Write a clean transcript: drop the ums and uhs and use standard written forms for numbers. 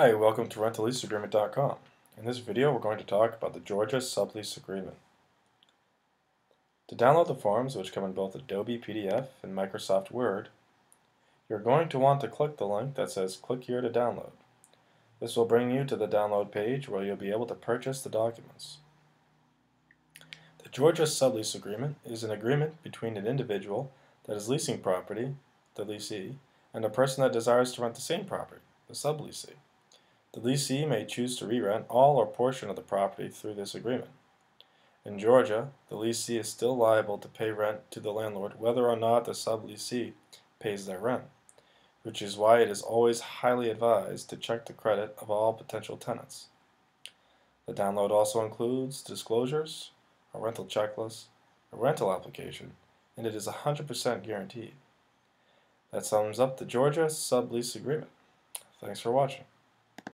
Hi, welcome to RentalLeaseAgreement.com. In this video, we're going to talk about the Georgia Sublease Agreement. To download the forms, which come in both Adobe PDF and Microsoft Word, you're going to want to click the link that says click here to download. This will bring you to the download page where you'll be able to purchase the documents. The Georgia Sublease Agreement is an agreement between an individual that is leasing property, the leasee, and a person that desires to rent the same property, the subleasee. The leasee may choose to re-rent all or portion of the property through this agreement. In Georgia, the leasee is still liable to pay rent to the landlord whether or not the subleasee pays their rent, which is why it is always highly advised to check the credit of all potential tenants. The download also includes disclosures, a rental checklist, a rental application, and it is 100% guaranteed. That sums up the Georgia Sublease Agreement. Thanks for watching.